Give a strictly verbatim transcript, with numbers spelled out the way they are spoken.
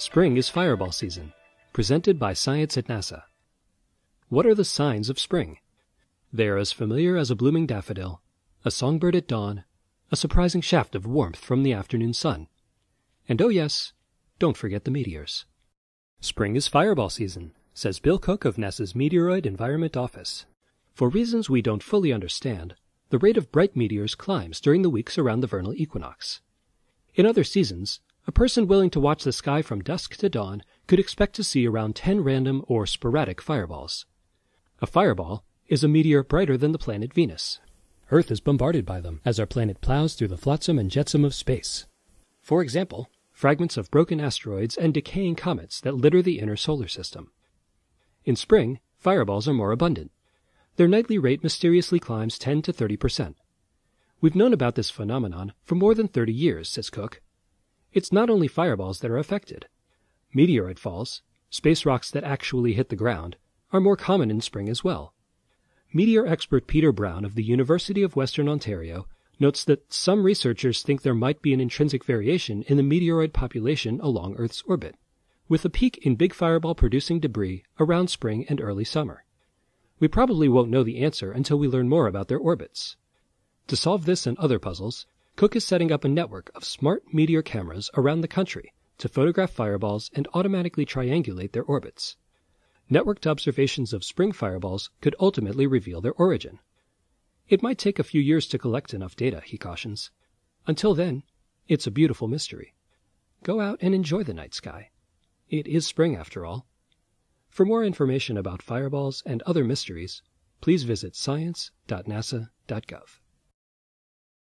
Spring is fireball season, presented by Science at NASA. What are the signs of spring? They are as familiar as a blooming daffodil, a songbird at dawn, a surprising shaft of warmth from the afternoon sun. And oh yes, don't forget the meteors. Spring is fireball season, says Bill Cook of NASA's Meteoroid Environment Office. For reasons we don't fully understand, the rate of bright meteors climbs during the weeks around the vernal equinox. In other seasons, a person willing to watch the sky from dusk to dawn could expect to see around ten random or sporadic fireballs. A fireball is a meteor brighter than the planet Venus. Earth is bombarded by them as our planet plows through the flotsam and jetsam of space. For example, fragments of broken asteroids and decaying comets that litter the inner solar system. In spring, fireballs are more abundant. Their nightly rate mysteriously climbs ten to thirty percent. We've known about this phenomenon for more than thirty years, says Cook. It's not only fireballs that are affected. Meteoroid falls, space rocks that actually hit the ground, are more common in spring as well. Meteor expert Peter Brown of the University of Western Ontario notes that some researchers think there might be an intrinsic variation in the meteoroid population along Earth's orbit, with a peak in big fireball-producing debris around spring and early summer. We probably won't know the answer until we learn more about their orbits. To solve this and other puzzles, Cook is setting up a network of smart meteor cameras around the country to photograph fireballs and automatically triangulate their orbits. Networked observations of spring fireballs could ultimately reveal their origin. It might take a few years to collect enough data, he cautions. Until then, it's a beautiful mystery. Go out and enjoy the night sky. It is spring, after all. For more information about fireballs and other mysteries, please visit science dot nasa dot gov.